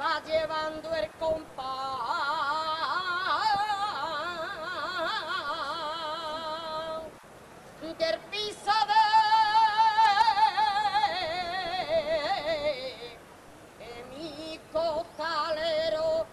va llevando el compás del piso de mi costalero.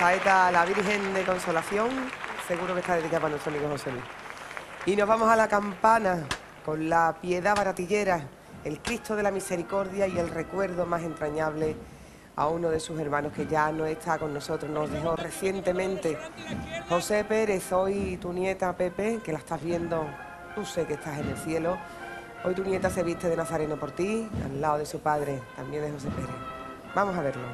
Saeta la Virgen de Consolación, seguro que está dedicada para nuestro amigo José Luis. Y nos vamos a la campana con la Piedad baratillera, el Cristo de la Misericordia y el recuerdo más entrañable a uno de sus hermanos que ya no está con nosotros, nos dejó recientemente. José Pérez, hoy tu nieta Pepe, que la estás viendo, tú sé que estás en el cielo, hoy tu nieta se viste de nazareno por ti, al lado de su padre, también de José Pérez. Vamos a verlo.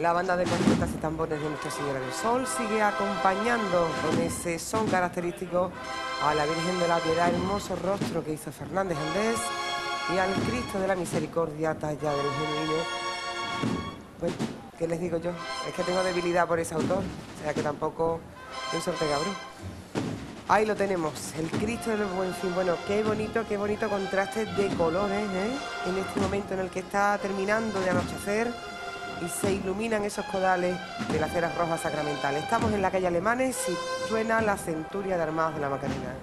La banda de cornetas y tambores de Nuestra Señora del Sol sigue acompañando con ese son característico a la Virgen de la Piedad, hermoso rostro que hizo Fernández Andrés, y al Cristo de la Misericordia, talla del genuino. Bueno, ¿qué les digo yo? Es que tengo debilidad por ese autor, o sea que tampoco es un sorteo, cabrón. Ahí lo tenemos, el Cristo del Buen Fin. Bueno, qué bonito contraste de colores, ¿eh? En este momento en el que está terminando de anochecer y se iluminan esos codales de las ceras rojas sacramentales. Estamos en la calle Alemanes y suena la Centuria de Armadas de la Macarena.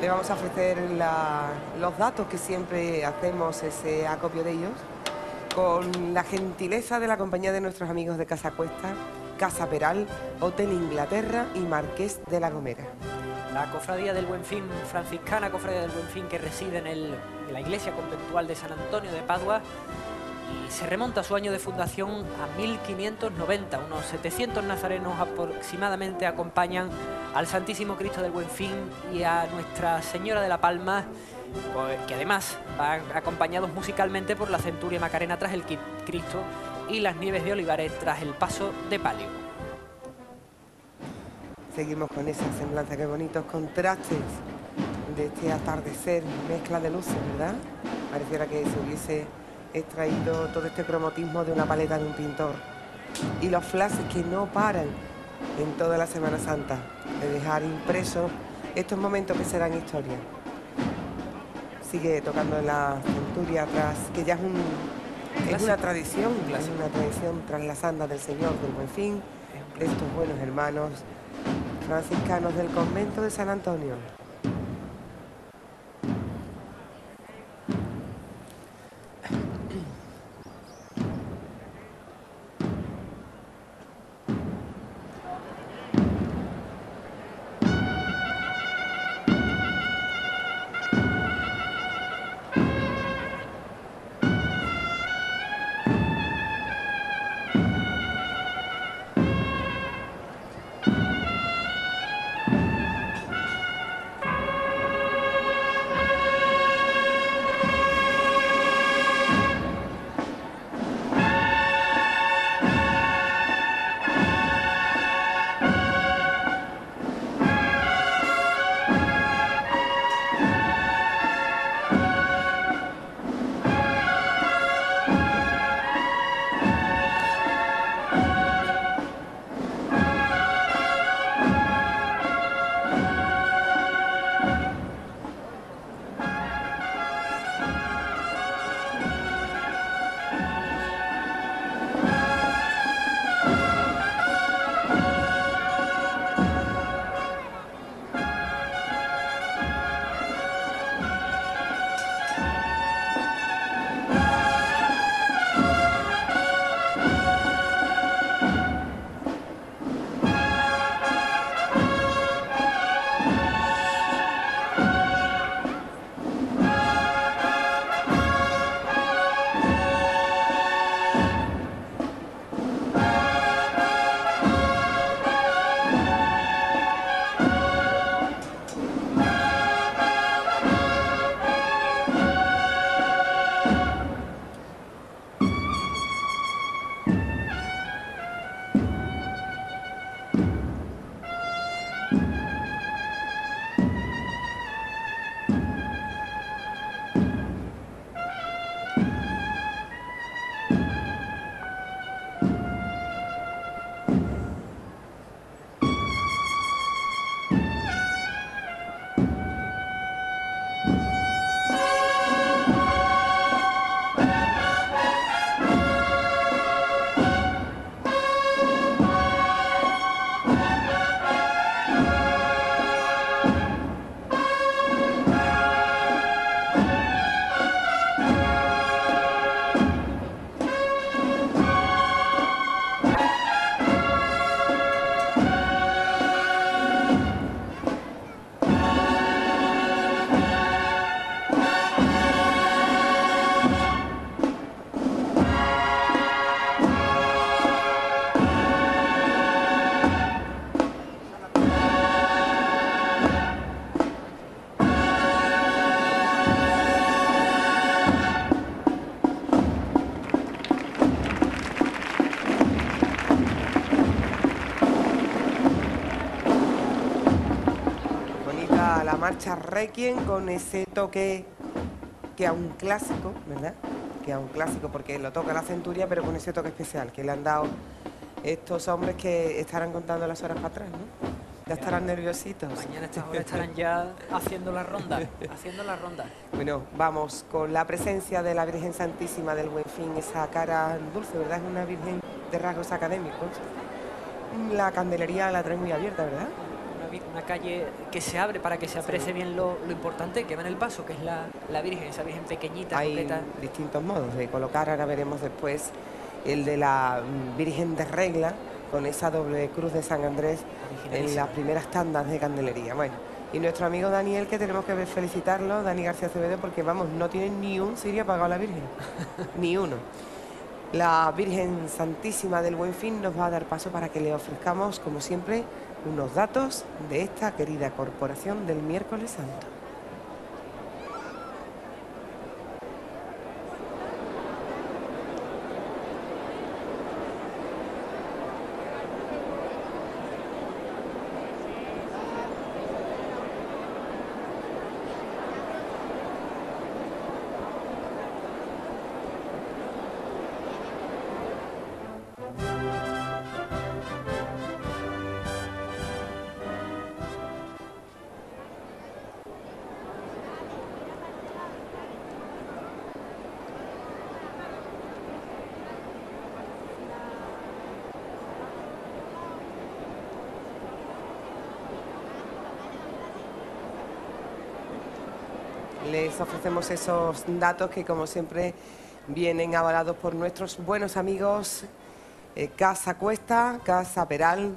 Le vamos a ofrecer los datos que siempre hacemos ese acopio de ellos, con la gentileza de la compañía de nuestros amigos de Casa Cuesta, Casa Peral, Hotel Inglaterra y Marqués de la Gomera. La Cofradía del Buen Fin, franciscana Cofradía del Buen Fin, que reside en la iglesia conventual de San Antonio de Padua, y se remonta a su año de fundación a 1590. Unos 700 nazarenos aproximadamente acompañan al Santísimo Cristo del Buen Fin y a Nuestra Señora de la Palma, que además van acompañados musicalmente por la Centuria Macarena tras el Cristo y las Nieves de Olivares tras el paso de palio. Seguimos con esa semblanza, qué bonitos contrastes de este atardecer, mezcla de luces, ¿verdad? Pareciera que se hubiese extraído todo este cromatismo de una paleta de un pintor. Y los flashes que no paran en toda la Semana Santa de dejar impresos estos momentos que serán historia. Sigue tocando la Centuria, tras que ya es una tradición tras las andas del Señor del Buen Fin, de estos buenos hermanos franciscanos del convento de San Antonio. a la marcha Requiem con ese toque que a un clásico, ¿verdad? Que a un clásico porque lo toca la Centuria, pero con ese toque especial que le han dado estos hombres que estarán contando las horas para atrás, ¿no? Ya estarán nerviositos. Mañana a estas horas estarán ya haciendo la ronda, haciendo la ronda. Bueno, vamos con la presencia de la Virgen Santísima del Buen Fin, esa cara dulce, ¿verdad? Es una Virgen de rasgos académicos. La candelería la trae muy abierta, ¿verdad? Una calle que se abre para que se aprecie bien lo importante que va en el paso, que es la Virgen, esa Virgen pequeñita. Hay completa. Distintos modos de colocar, ahora veremos después el de la Virgen de Regla, con esa doble cruz de San Andrés en las primeras tandas de candelería. Bueno, y nuestro amigo Daniel, que tenemos que felicitarlo, Dani García Acevedo, porque vamos, no tiene ni un cirio apagado la Virgen, ni uno. La Virgen Santísima del Buen Fin nos va a dar paso para que le ofrezcamos, como siempre, unos datos de esta querida corporación del Miércoles Santo. Les ofrecemos esos datos que, como siempre, vienen avalados por nuestros buenos amigos Casa Cuesta, Casa Peral,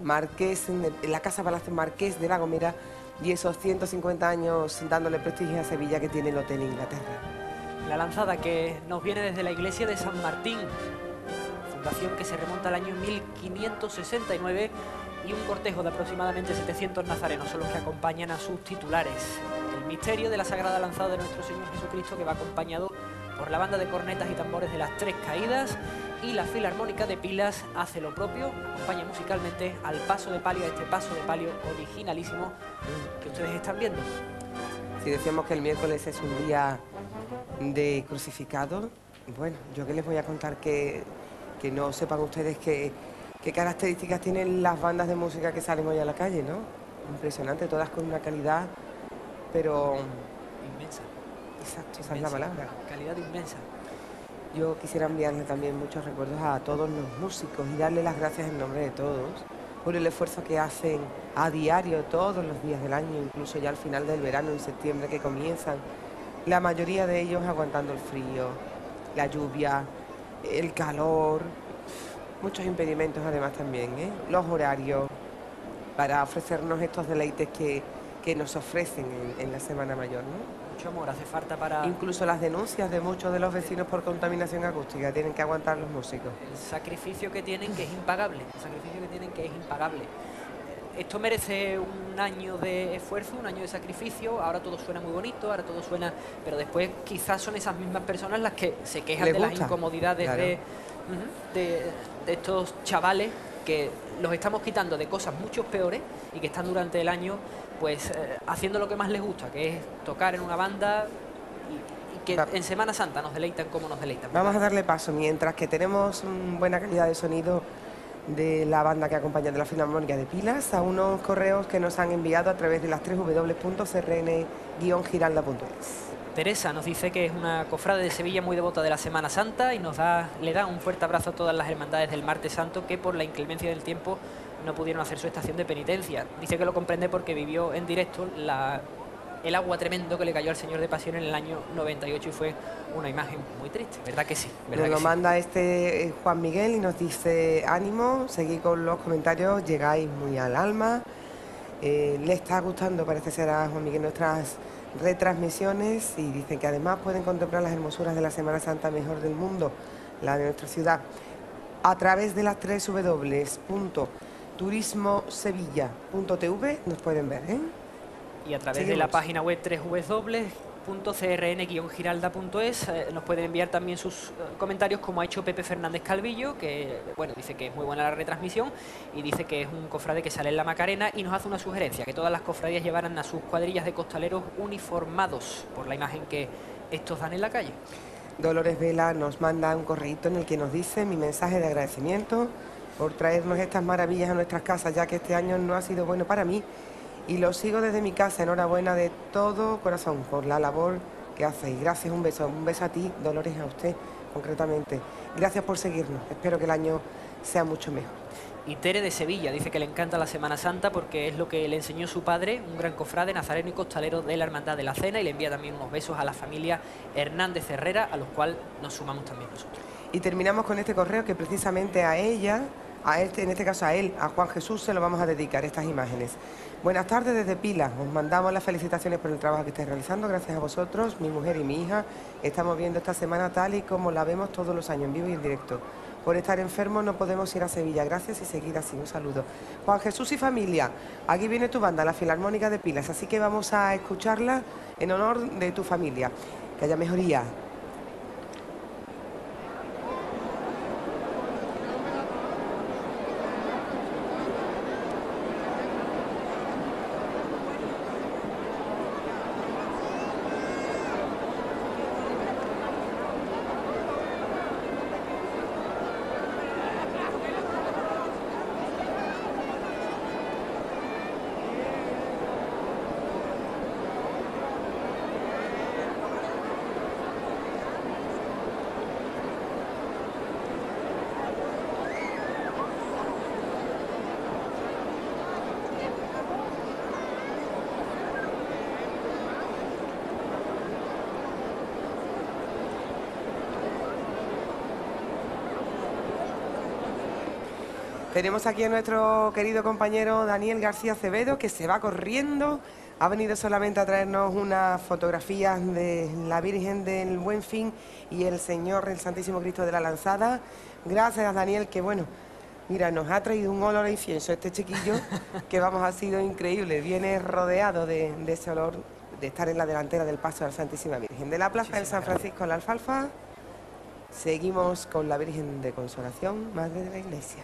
la Casa Palacio Marqués de la Gomera y esos 150 años dándole prestigio a Sevilla que tiene el Hotel Inglaterra. La lanzada que nos viene desde la iglesia de San Martín, fundación que se remonta al año 1569 y un cortejo de aproximadamente 700 nazarenos son los que acompañan a sus titulares. Misterio de la Sagrada Lanzada de Nuestro Señor Jesucristo, que va acompañado por la banda de cornetas y tambores de las Tres Caídas, y la Filarmónica de Pilas hace lo propio, acompaña musicalmente al paso de palio, a este paso de palio originalísimo que ustedes están viendo. Si decíamos que el miércoles es un día de crucificado, bueno, yo que les voy a contar que no sepan ustedes qué características tienen las bandas de música que salen hoy a la calle, ¿no? Impresionante, todas con una calidad... pero... inmensa. Exacto, esa es la palabra. Calidad inmensa. Yo quisiera enviarle también muchos recuerdos a todos los músicos y darle las gracias en nombre de todos por el esfuerzo que hacen a diario, todos los días del año, incluso ya al final del verano, en septiembre, que comienzan. La mayoría de ellos aguantando el frío, la lluvia, el calor, muchos impedimentos además también, ¿eh? Los horarios, para ofrecernos estos deleites que nos ofrecen en la Semana Mayor, ¿no? Mucho amor hace falta para... Incluso las denuncias de muchos de los vecinos por contaminación acústica tienen que aguantar los músicos. El sacrificio que tienen, que es impagable. El sacrificio que tienen, que es impagable. Esto merece un año de esfuerzo, un año de sacrificio. Ahora todo suena muy bonito, ahora todo suena... pero después quizás son esas mismas personas las que se quejan de las incomodidades, claro, de estos chavales que los estamos quitando de cosas mucho peores y que están durante el año pues haciendo lo que más les gusta, que es tocar en una banda y que en Semana Santa nos deleitan como nos deleitan. Vamos a darle paso, mientras que tenemos buena calidad de sonido de la banda que acompaña de la Filarmónica de Pilas, a unos correos que nos han enviado a través de las www.crn-giralda.es. Teresa nos dice que es una cofrade de Sevilla muy devota de la Semana Santa y le da un fuerte abrazo a todas las hermandades del Martes Santo que por la inclemencia del tiempo no pudieron hacer su estación de penitencia. Dice que lo comprende porque vivió en directo el agua tremendo que le cayó al Señor de Pasión en el año 98 y fue una imagen muy triste, ¿verdad que sí? Nos lo manda este Juan Miguel y nos dice: ánimo, seguid con los comentarios, llegáis muy al alma. Le está gustando, parece ser, a Juan Miguel nuestras retransmisiones y dicen que además pueden contemplar las hermosuras de la Semana Santa mejor del mundo, la de nuestra ciudad, a través de las www.turismosevilla.tv nos pueden ver, ¿eh? Y a través de la página web www. www.crn-giralda.es. Nos pueden enviar también sus comentarios, como ha hecho Pepe Fernández Calvillo, que bueno, dice que es muy buena la retransmisión y dice que es un cofrade que sale en la Macarena, y nos hace una sugerencia, que todas las cofradías llevaran a sus cuadrillas de costaleros uniformados por la imagen que estos dan en la calle. Dolores Vela nos manda un correíto en el que nos dice: mi mensaje de agradecimiento por traernos estas maravillas a nuestras casas, ya que este año no ha sido bueno para mí y lo sigo desde mi casa. Enhorabuena de todo corazón por la labor que hacéis. Gracias, un beso a ti, Dolores, a usted concretamente. Gracias por seguirnos, espero que el año sea mucho mejor. Y Tere de Sevilla dice que le encanta la Semana Santa porque es lo que le enseñó su padre, un gran cofrade nazareno y costalero de la Hermandad de la Cena, y le envía también unos besos a la familia Hernández Herrera, a los cuales nos sumamos también nosotros. Y terminamos con este correo que precisamente a ella, en este caso a él, a Juan Jesús, se lo vamos a dedicar estas imágenes. Buenas tardes desde Pilas, os mandamos las felicitaciones por el trabajo que estáis realizando. Gracias a vosotros, mi mujer y mi hija, estamos viendo esta semana tal y como la vemos todos los años, en vivo y en directo. Por estar enfermos no podemos ir a Sevilla, gracias y seguir así, un saludo. Juan Jesús y familia, aquí viene tu banda, la Filarmónica de Pilas, así que vamos a escucharla en honor de tu familia. Que haya mejoría. Tenemos aquí a nuestro querido compañero Daniel García Acevedo, que se va corriendo. Ha venido solamente a traernos unas fotografías de la Virgen del Buen Fin y el Señor, el Santísimo Cristo de la Lanzada. Gracias, Daniel, que bueno, mira, nos ha traído un olor a incienso este chiquillo, que vamos, ha sido increíble. Viene rodeado de ese olor, de estar en la delantera del paso de la Santísima Virgen. De la Plaza del San Francisco, la Alfalfa, seguimos con la Virgen de Consolación, Madre de la Iglesia.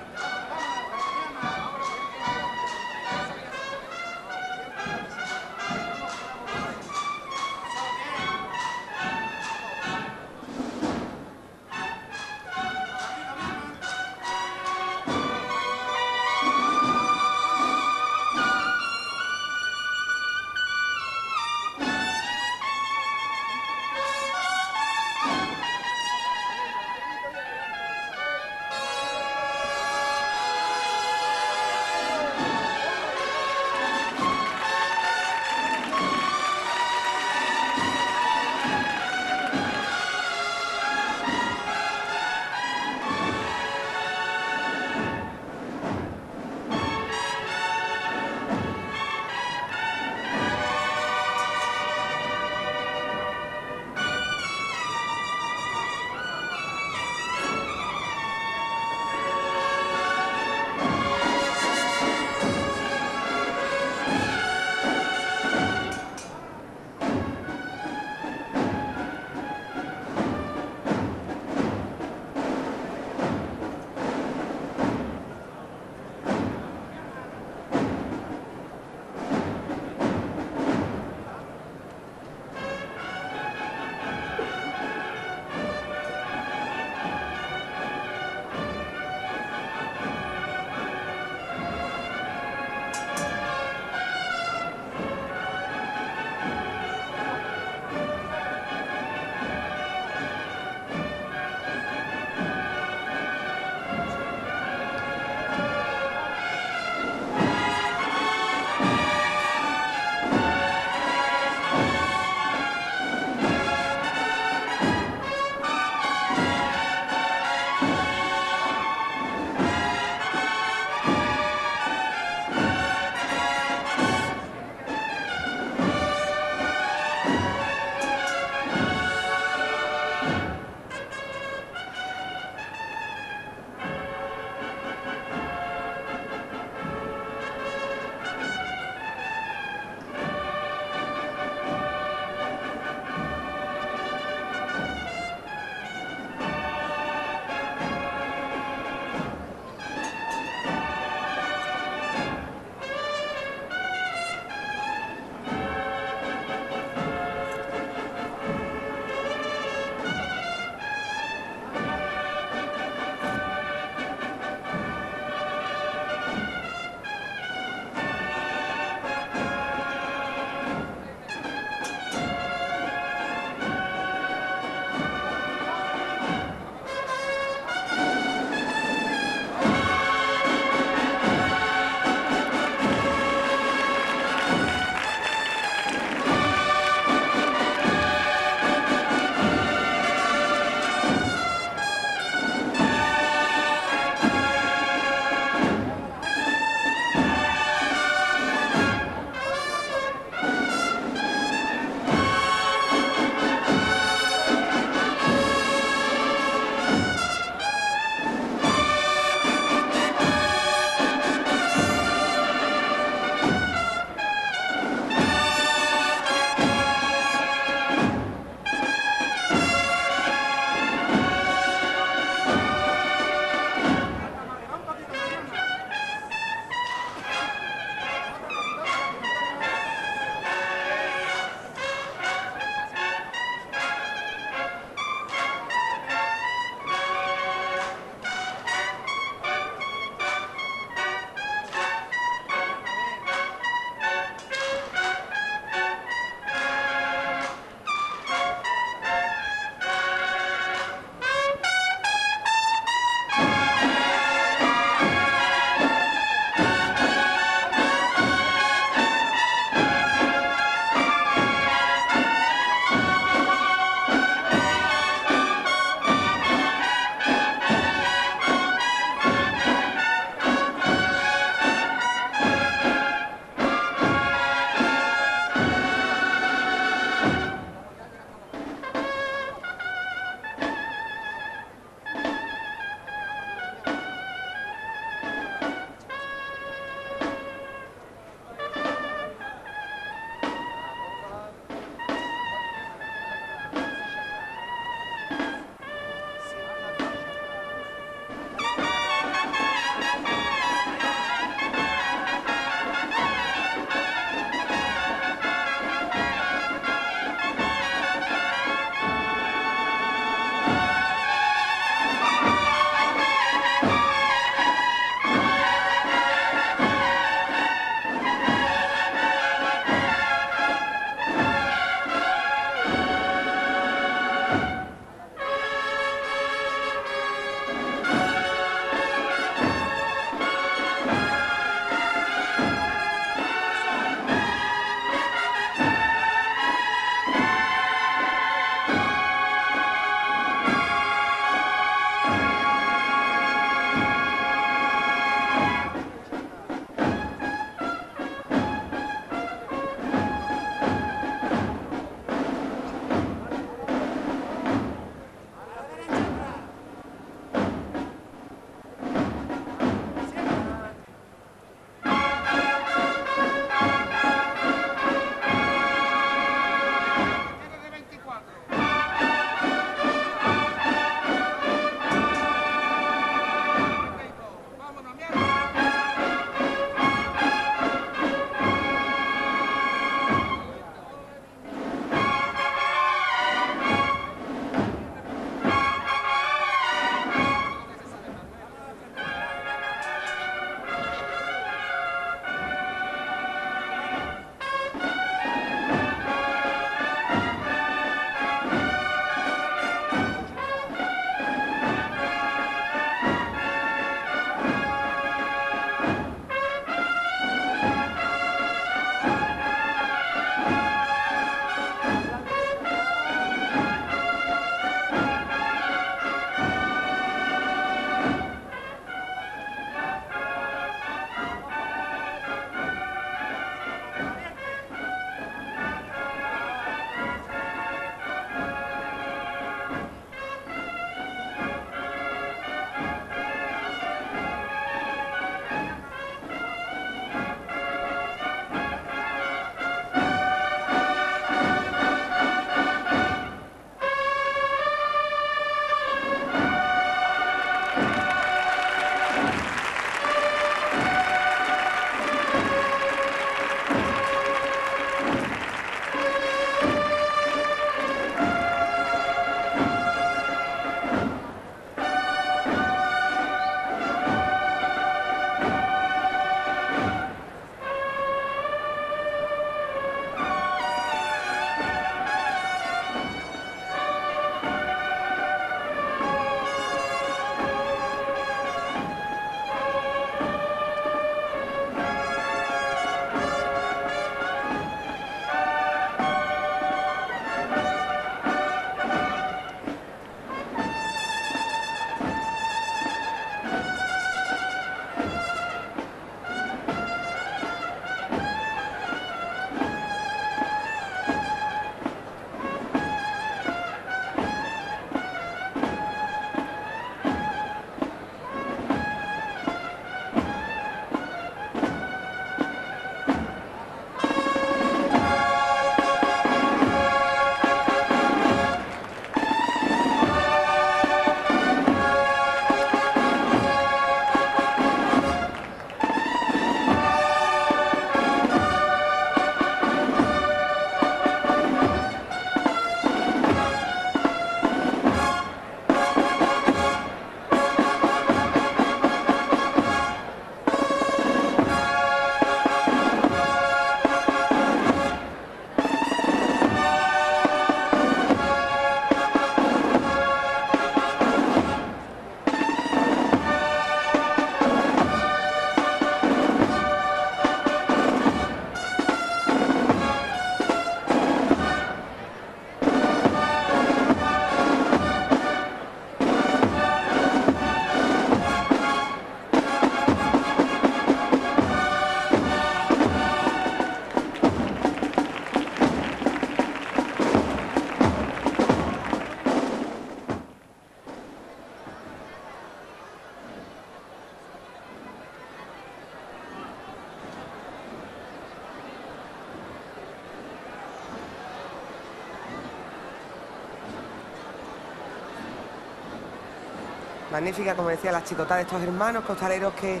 magnífica, como decía, la chicotá de estos hermanos costaleros que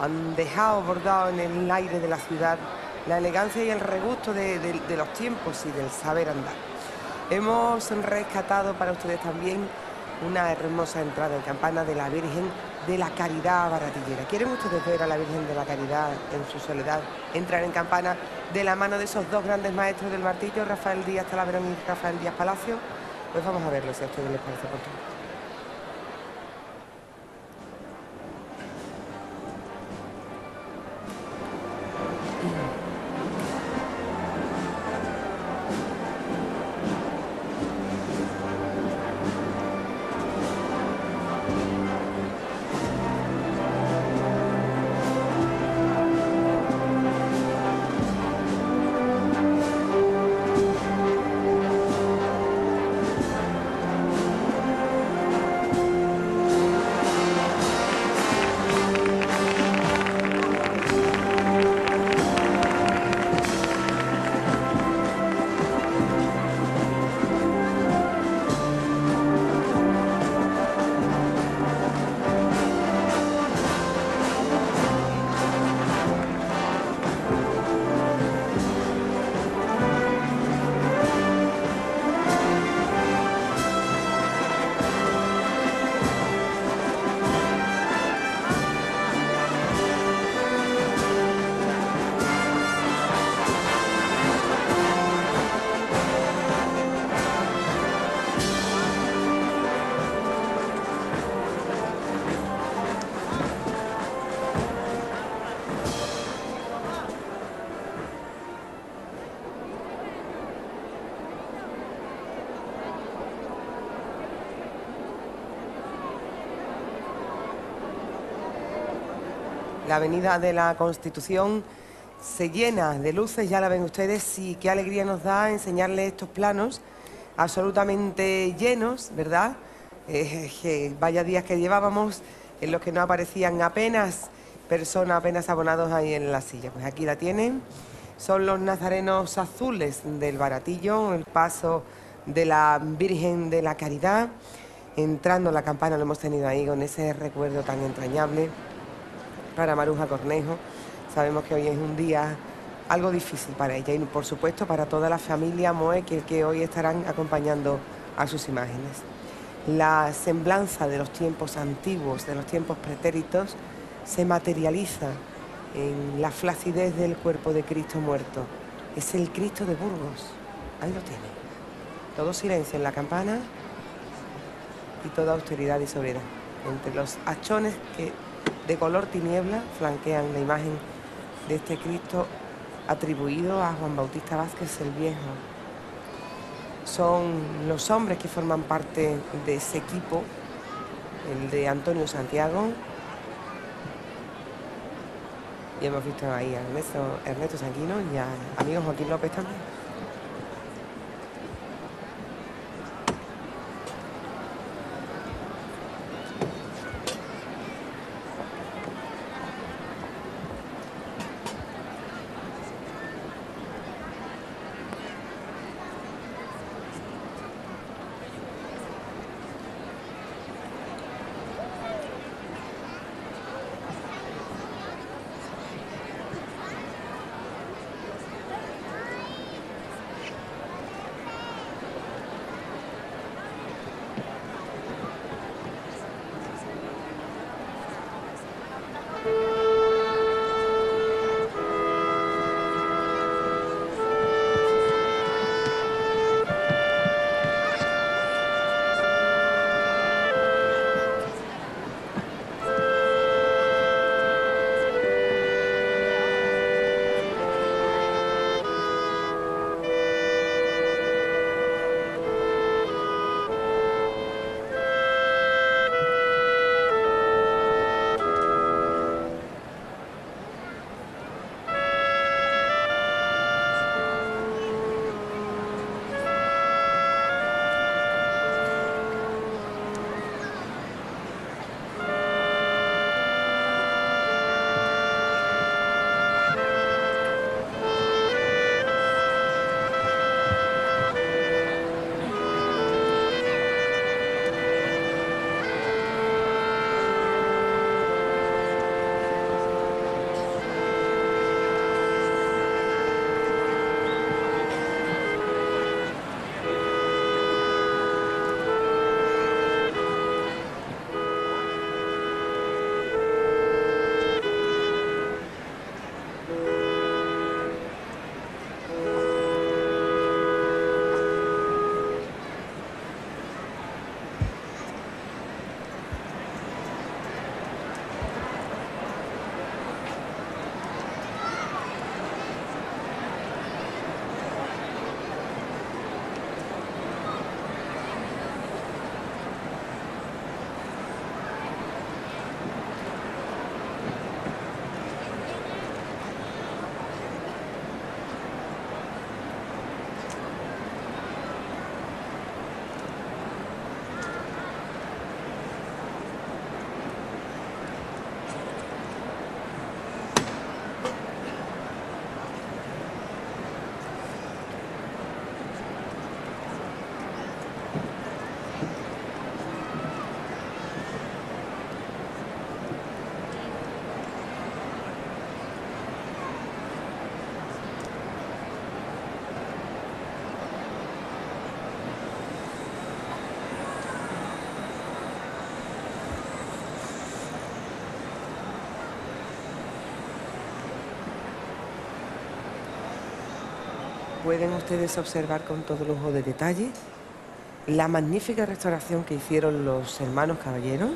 han dejado bordado en el aire de la ciudad la elegancia y el regusto de los tiempos y del saber andar. Hemos rescatado para ustedes también una hermosa entrada en campana de la Virgen de la Caridad Baratillera. ¿Quieren ustedes ver a la Virgen de la Caridad en su soledad entrar en campana de la mano de esos dos grandes maestros del martillo, Rafael Díaz Talaverón y Rafael Díaz Palacio? Pues vamos a verlo, si a ustedes les parece oportuno. La avenida de la Constitución se llena de luces, ya la ven ustedes, y qué alegría nos da enseñarles estos planos absolutamente llenos, ¿verdad? Vaya días que llevábamos en los que no aparecían apenas personas, apenas abonados ahí en la silla. Pues aquí la tienen, son los nazarenos azules del Baratillo, el paso de la Virgen de la Caridad, entrando la campana, lo hemos tenido ahí con ese recuerdo tan entrañable para Maruja Cornejo. Sabemos que hoy es un día algo difícil para ella y, por supuesto, para toda la familia Moe, que hoy estarán acompañando a sus imágenes. La semblanza de los tiempos antiguos, de los tiempos pretéritos, se materializa en la flacidez del cuerpo de Cristo muerto. Es el Cristo de Burgos. Ahí lo tiene. Todo silencio en la campana y toda austeridad y sobriedad entre los hachones que de color tiniebla flanquean la imagen de este Cristo atribuido a Juan Bautista Vázquez el Viejo. Son los hombres que forman parte de ese equipo, el de Antonio Santiago. Y hemos visto ahí a Ernesto Sanguino y a amigo Joaquín López también. pueden ustedes observar con todo lujo de detalle la magnífica restauración que hicieron los hermanos caballeros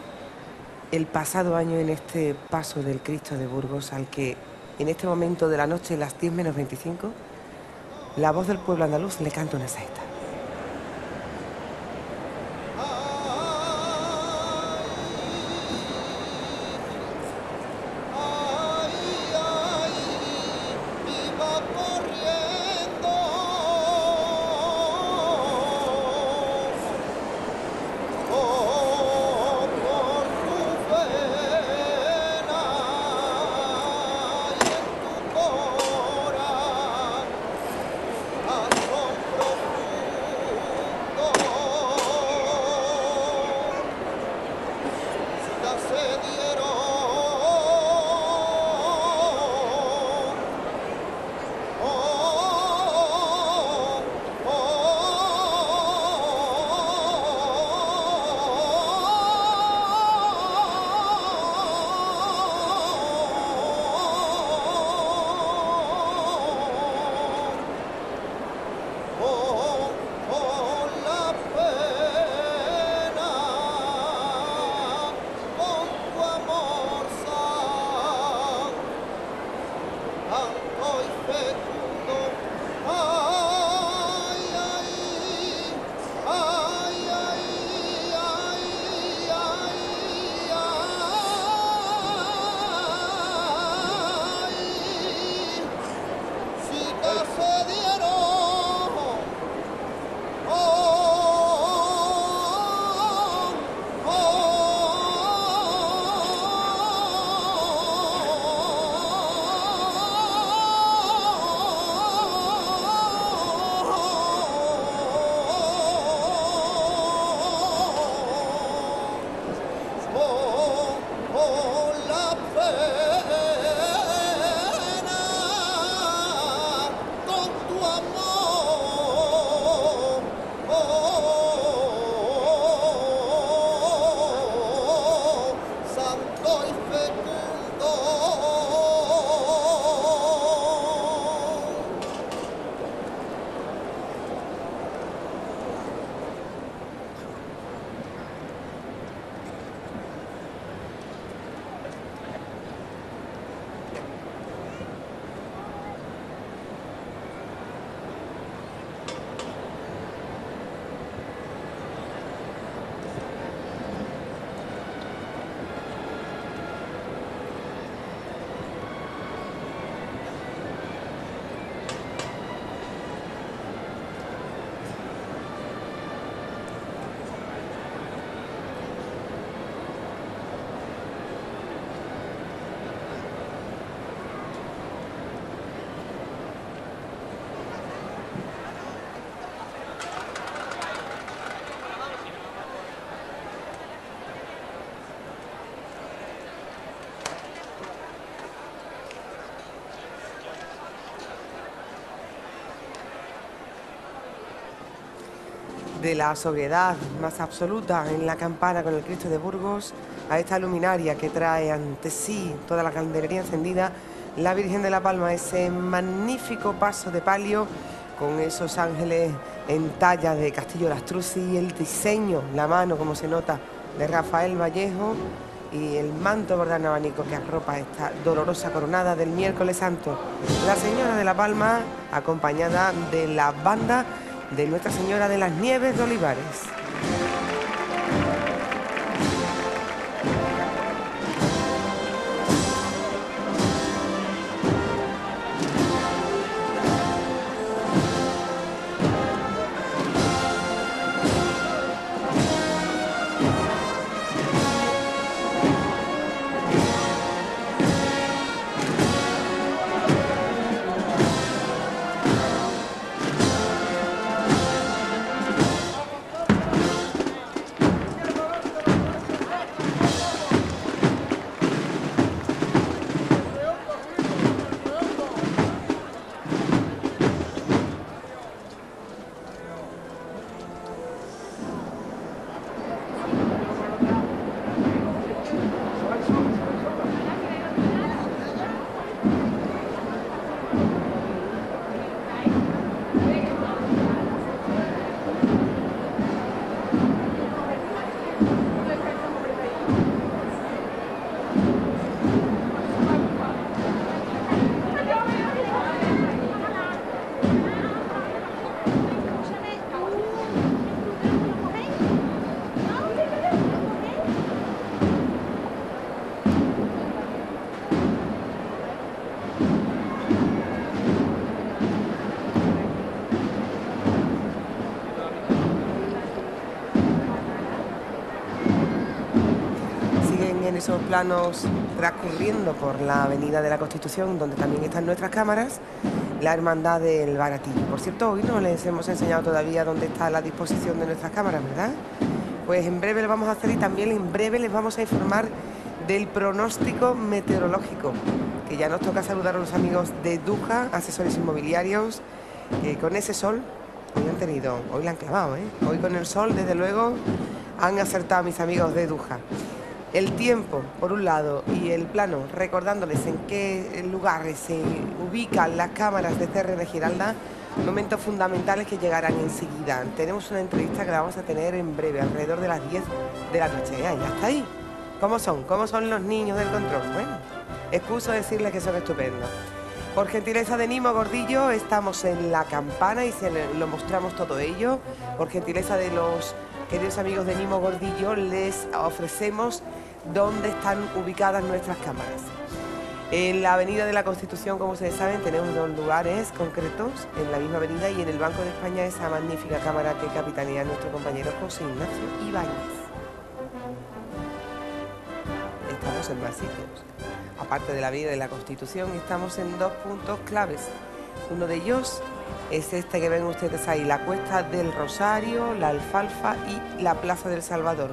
el pasado año en este paso del Cristo de Burgos, al que en este momento de la noche, las 10 menos 25, la voz del pueblo andaluz le canta una saeta. De la sobriedad más absoluta en la campana con el Cristo de Burgos a esta luminaria que trae ante sí toda la candelería encendida, la Virgen de la Palma, ese magnífico paso de palio con esos ángeles en talla de Castillo Lastruzzi y el diseño, la mano como se nota de Rafael Vallejo y el manto bordado en abanico que arropa esta dolorosa coronada del miércoles santo. La Señora de la Palma acompañada de la banda de Nuestra Señora de las Nieves de Olivares. esos planos transcurriendo por la avenida de la Constitución, donde también están nuestras cámaras, la hermandad del Baratillo. Por cierto, hoy no les hemos enseñado todavía dónde está la disposición de nuestras cámaras, ¿verdad? Pues en breve lo vamos a hacer y también en breve les vamos a informar del pronóstico meteorológico, que ya nos toca saludar a los amigos de Duja, asesores inmobiliarios, con ese sol. Hoy la han clavado, ¿eh? Hoy con el sol, desde luego, han acertado mis amigos de Duja. El tiempo, por un lado, y el plano, recordándoles en qué lugares se ubican las cámaras de CRN Giralda, momentos fundamentales que llegarán enseguida. Tenemos una entrevista que la vamos a tener en breve, alrededor de las 10 de la noche. Ya está ahí. ¿Cómo son los niños del control? Bueno, excuso decirles que son estupendos. Por gentileza de Nimo Gordillo, estamos en La Campana y lo mostramos todo ello. Por gentileza de los queridos amigos de Nimo Gordillo, les ofrecemos dónde están ubicadas nuestras cámaras. En la avenida de la Constitución, como ustedes saben, tenemos dos lugares concretos en la misma avenida, y en el Banco de España esa magnífica cámara que capitanea nuestro compañero José Ignacio Ibáñez. Estamos en más sitios. Aparte de la avenida de la Constitución, estamos en dos puntos claves. Uno de ellos es este que ven ustedes ahí, la Cuesta del Rosario, la Alfalfa y la Plaza del Salvador.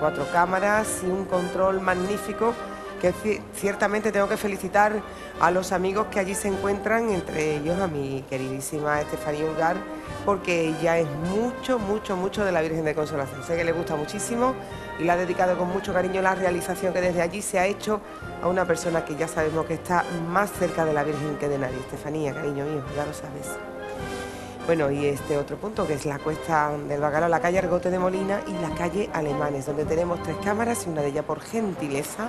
Cuatro cámaras y un control magnífico que ciertamente tengo que felicitar a los amigos que allí se encuentran, entre ellos a mi queridísima Estefanía Ungar, porque ella es mucho, mucho, mucho de la Virgen de Consolación. Sé que le gusta muchísimo y le ha dedicado con mucho cariño la realización que desde allí se ha hecho a una persona que ya sabemos que está más cerca de la Virgen que de nadie. Estefanía, cariño mío, ya lo sabes. Bueno, y este otro punto, que es la Cuesta del Bacalao, la calle Argote de Molina y la calle Alemanes, donde tenemos tres cámaras y una de ellas por gentileza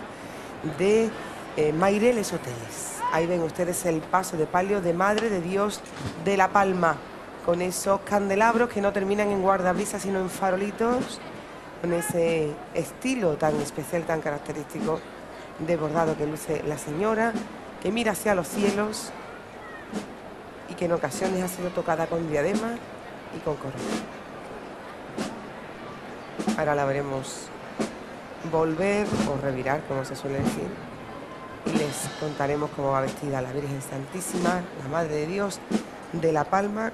de Maireles Hoteles. Ahí ven ustedes el paso de palio de Madre de Dios de la Palma, con esos candelabros que no terminan en guardabrisas sino en farolitos, con ese estilo tan especial, tan característico de bordado que luce la señora, que mira hacia los cielos y que en ocasiones ha sido tocada con diadema y con corona. Ahora la veremos volver o revirar, como se suele decir, y les contaremos cómo va vestida la Virgen Santísima, la Madre de Dios de la Palma,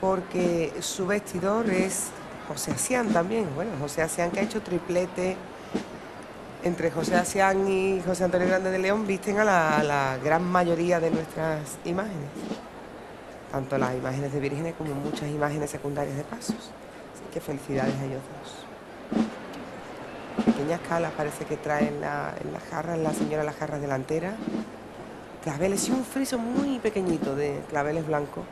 porque su vestidor es José Asián también. Bueno, José Asián, que ha hecho triplete. Entre José Asián y José Antonio Grande de León visten a la gran mayoría de nuestras imágenes, tanto las imágenes de vírgenes como muchas imágenes secundarias de pasos. Así que felicidades a ellos dos. Pequeñas calas parece que traen en la jarra, la señora, las jarras delanteras, claveles y un friso muy pequeñito de claveles blancos.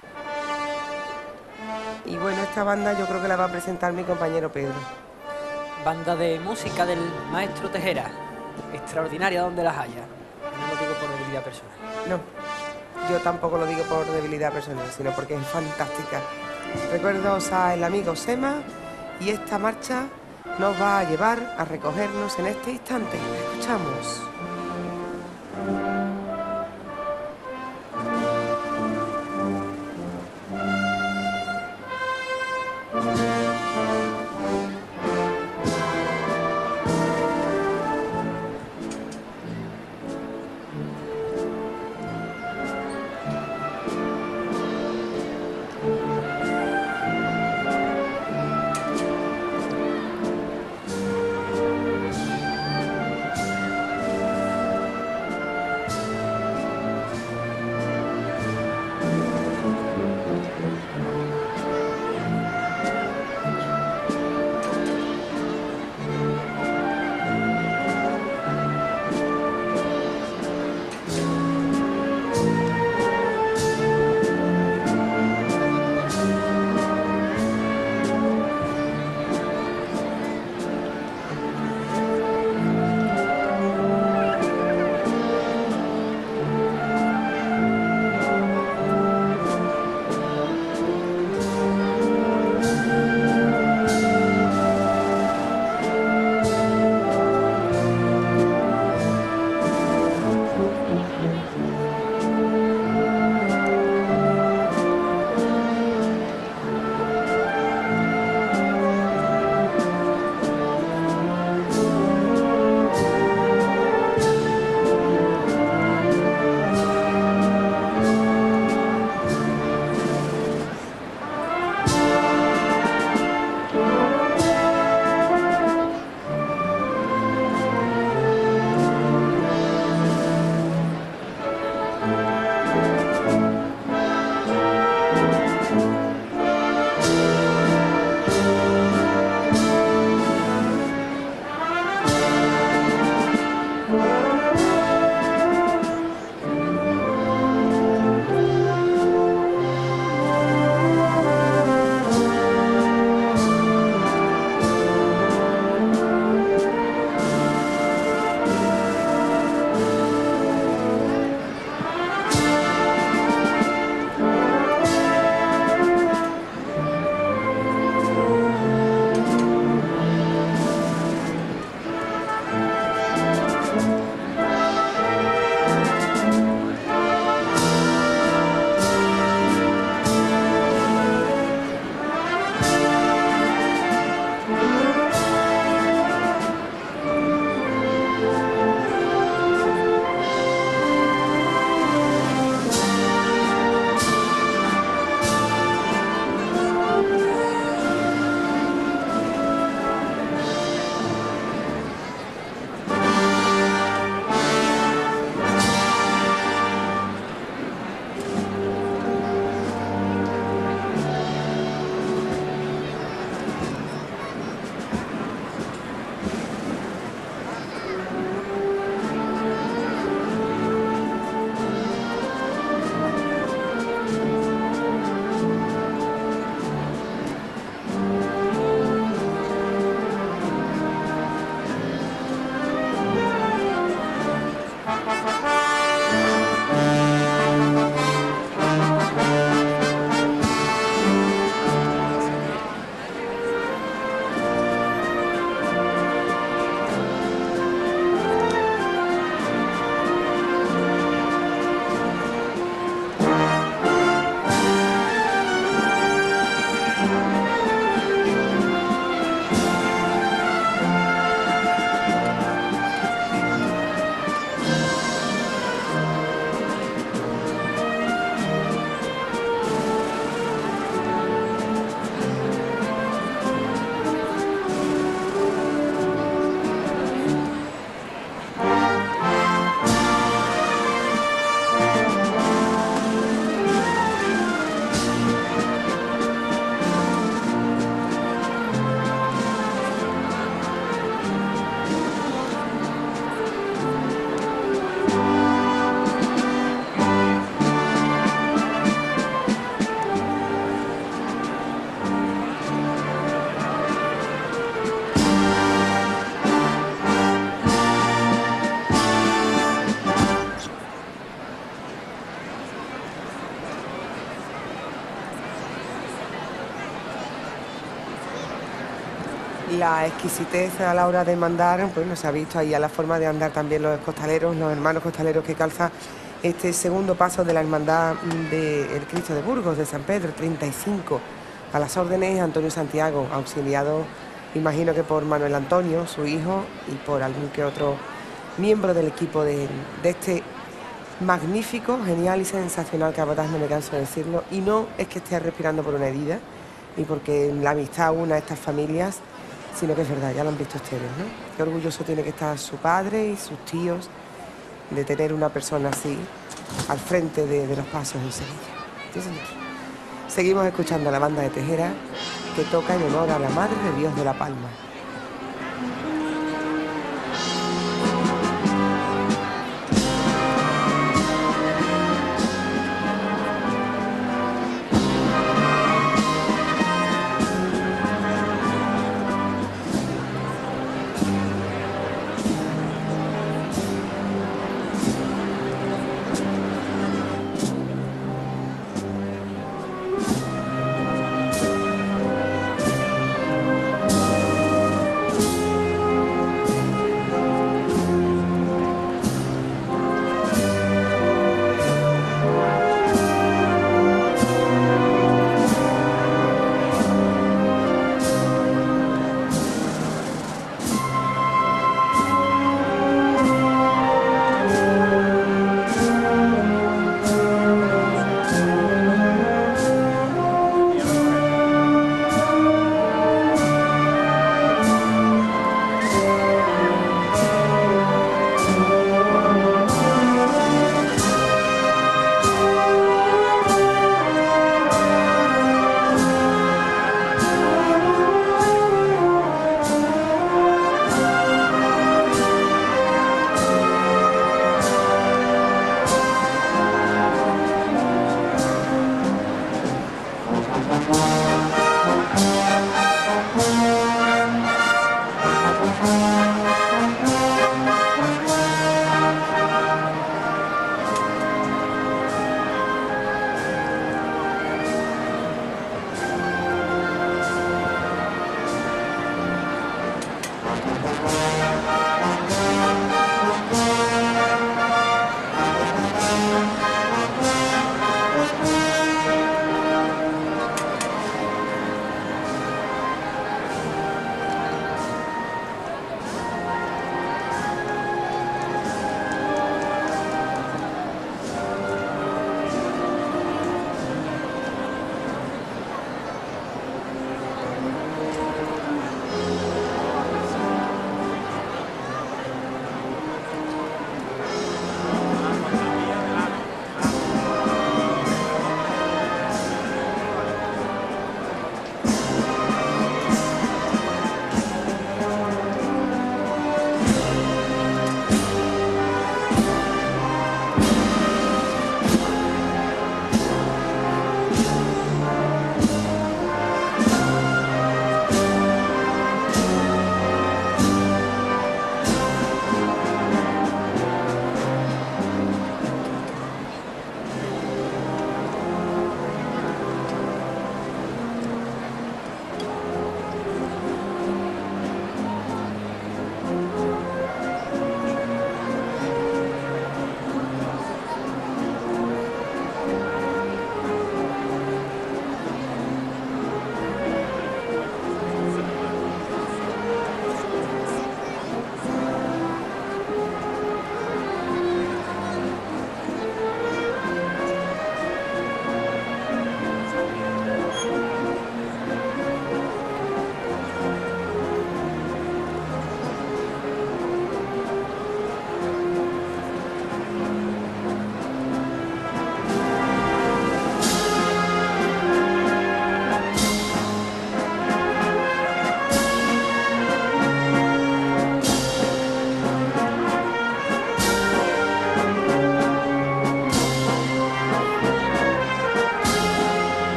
Y bueno, esta banda yo creo que la va a presentar mi compañero Pedro. Banda de música del maestro Tejera, extraordinaria donde las haya. No lo digo por debilidad personal. No, yo tampoco lo digo por debilidad personal, sino porque es fantástica. Recuerdos al amigo Sema, y esta marcha nos va a llevar a recogernos en este instante. Escuchamos. La exquisiteza a la hora de mandar, pues nos ha visto ahí a la forma de andar también los costaleros, los hermanos costaleros que calza este segundo paso de la hermandad del Cristo de Burgos, de San Pedro, 35. A las órdenes Antonio Santiago, auxiliado, imagino que por Manuel Antonio, su hijo, y por algún que otro miembro del equipo de este magnífico, genial y sensacional capataz, no me canso de decirlo, y no es que esté respirando por una herida, y porque la amistad una a estas familias, sino que es verdad, ya lo han visto ustedes, ¿no? Qué orgulloso tiene que estar su padre y sus tíos de tener una persona así al frente de los pasos en Sevilla. ¿Sí, señor? Seguimos escuchando a la banda de Tejera que toca en honor a la Madre de Dios de la Palma.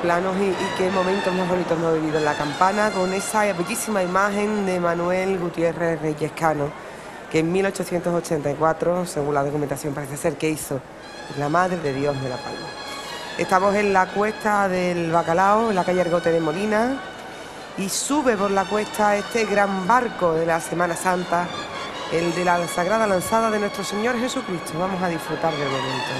Planos y qué momentos más bonitos hemos vivido en la campana con esa bellísima imagen de Manuel Gutiérrez Reyescano, que en 1884, según la documentación parece ser que hizo, la Madre de Dios de la Palma. Estamos en la cuesta del Bacalao, en la calle Argote de Molina, y sube por la cuesta este gran barco de la Semana Santa, el de la Sagrada Lanzada de nuestro Señor Jesucristo. Vamos a disfrutar del momento.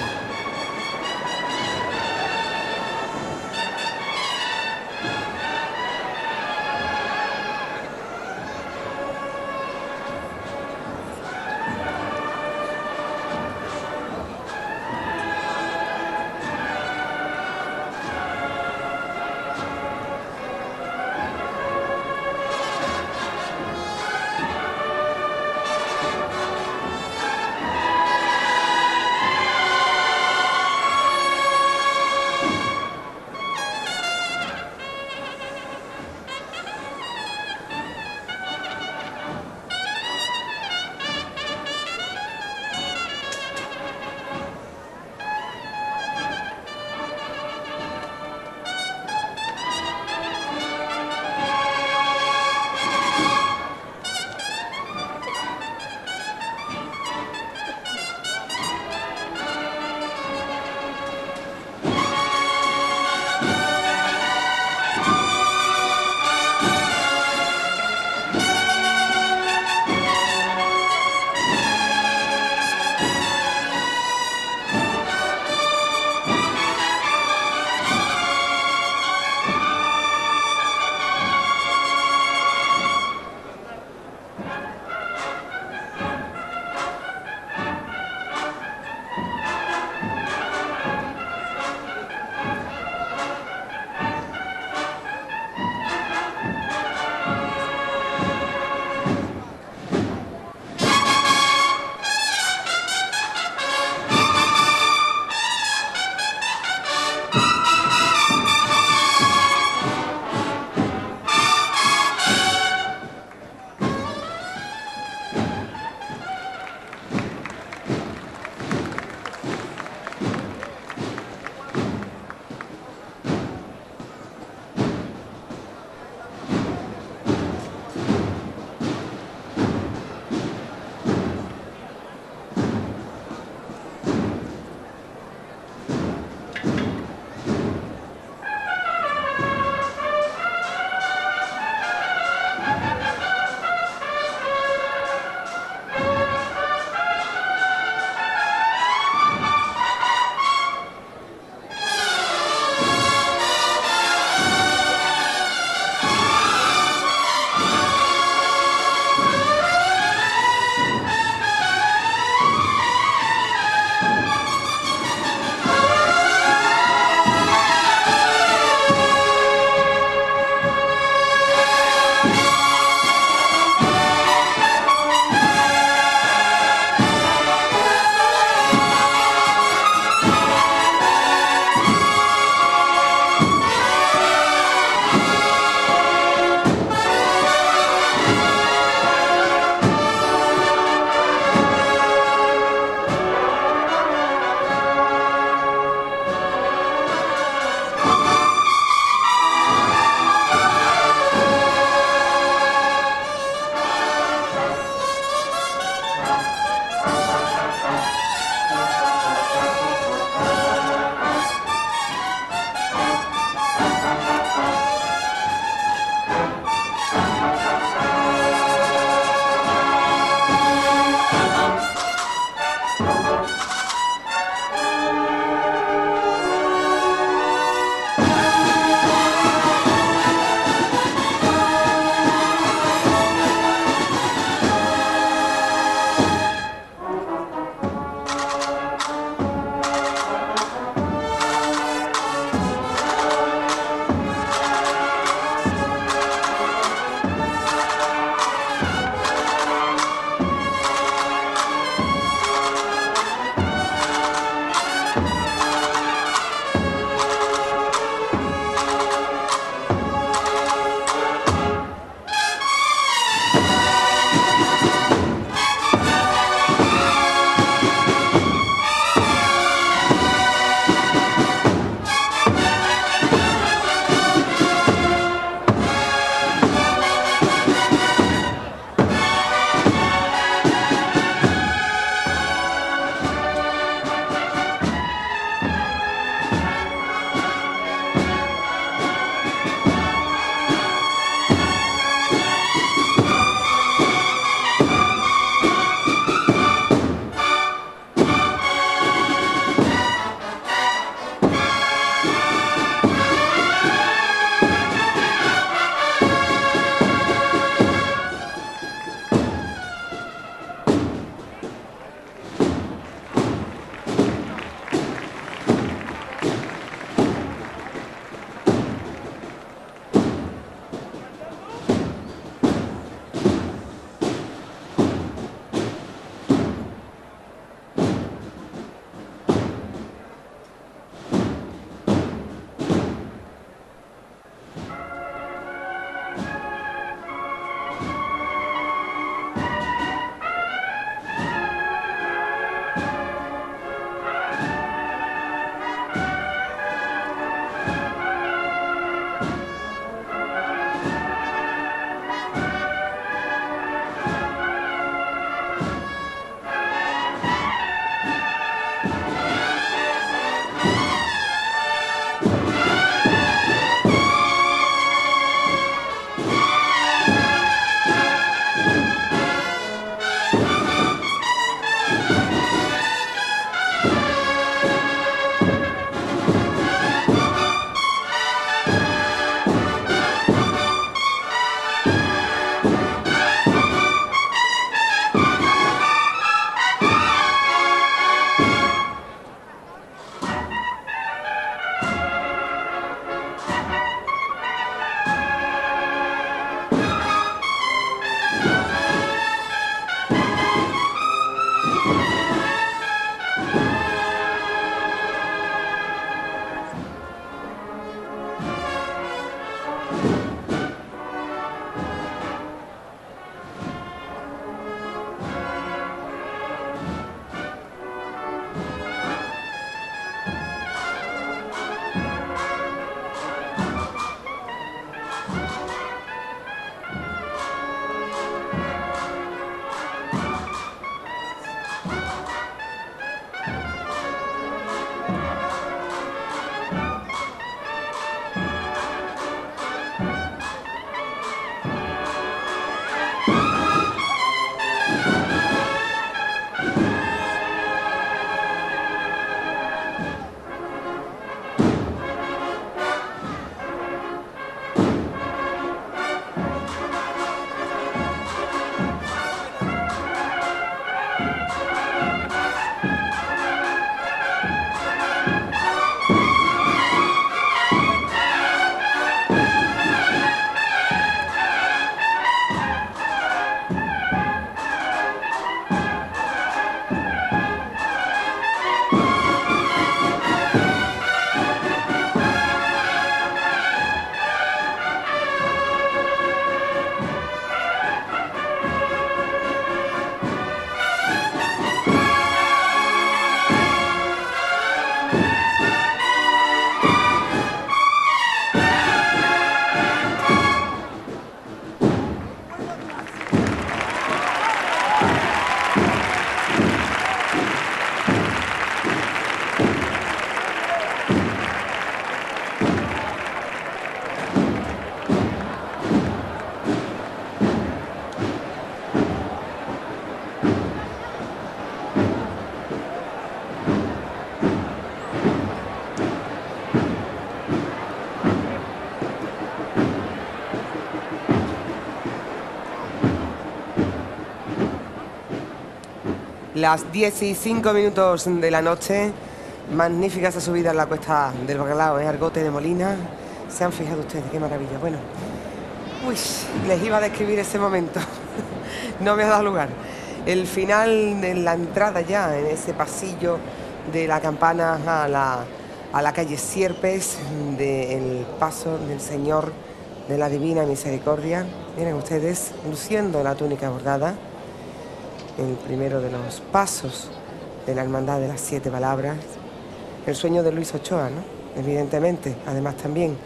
las 10:05 de la noche. Magnífica esa subida en la cuesta del Bacalao, ¿eh? Argote de Molina. Se han fijado ustedes, qué maravilla. Bueno, uy, les iba a describir ese momento. No me ha dado lugar. El final de la entrada ya, en ese pasillo de la Campana a la calle Sierpes, del paso del Señor de la Divina Misericordia. Miren ustedes, luciendo la túnica bordada, el primero de los pasos de la Hermandad de las Siete Palabras. El sueño de Luis Ochoa, ¿no? Evidentemente, además también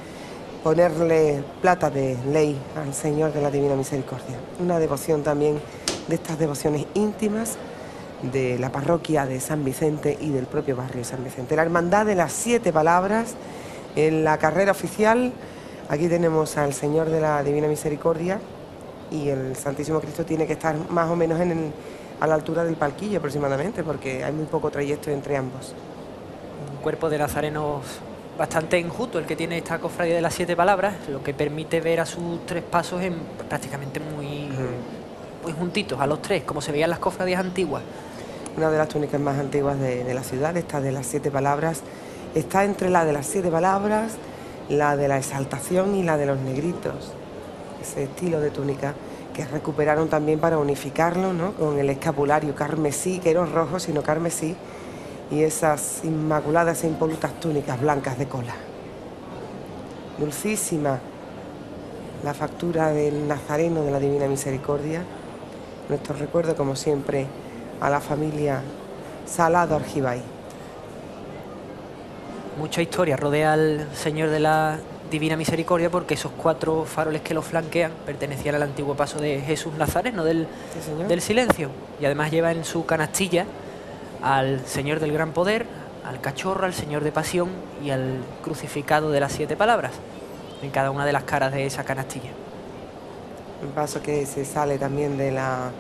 ponerle plata de ley al Señor de la Divina Misericordia. Una devoción también de estas devociones íntimas de la parroquia de San Vicente y del propio barrio San Vicente. La Hermandad de las Siete Palabras en la carrera oficial. Aquí tenemos al Señor de la Divina Misericordia y el Santísimo Cristo tiene que estar más o menos a la altura del palquillo aproximadamente, porque hay muy poco trayecto entre ambos. Un cuerpo de nazarenos bastante enjuto el que tiene esta cofradía de las Siete Palabras, lo que permite ver a sus tres pasos en prácticamente muy juntitos, a los tres, como se veían las cofradías antiguas. Una de las túnicas más antiguas de la ciudad, esta de las Siete Palabras, está entre la de las Siete Palabras, la de la Exaltación y la de los Negritos. Ese estilo de túnica que recuperaron también para unificarlo, ¿no? Con el escapulario carmesí, que no rojo, sino carmesí, y esas inmaculadas e impolutas túnicas blancas de cola. Dulcísima la factura del nazareno de la Divina Misericordia. Nuestro recuerdo, como siempre, a la familia Salado Argibay. Mucha historia rodea al Señor de la Divina Misericordia, porque esos cuatro faroles que lo flanquean pertenecían al antiguo paso de Jesús Nazareno del Silencio. Y además lleva en su canastilla al Señor del Gran Poder, al Cachorro, al Señor de Pasión y al Crucificado de las Siete Palabras, en cada una de las caras de esa canastilla. Un paso que se sale también de la